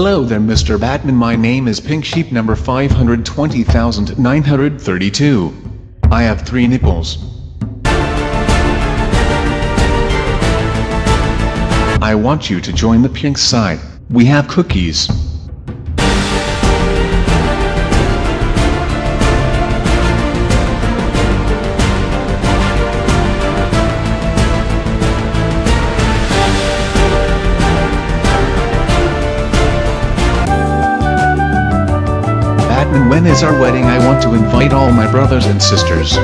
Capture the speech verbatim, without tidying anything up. Hello there, Mister Batman. My name is Pink Sheep number five hundred twenty thousand nine hundred thirty-two. I have three nipples. I want you to join the pink side. We have cookies. Batman, when is our wedding? I want to invite all my brothers and sisters.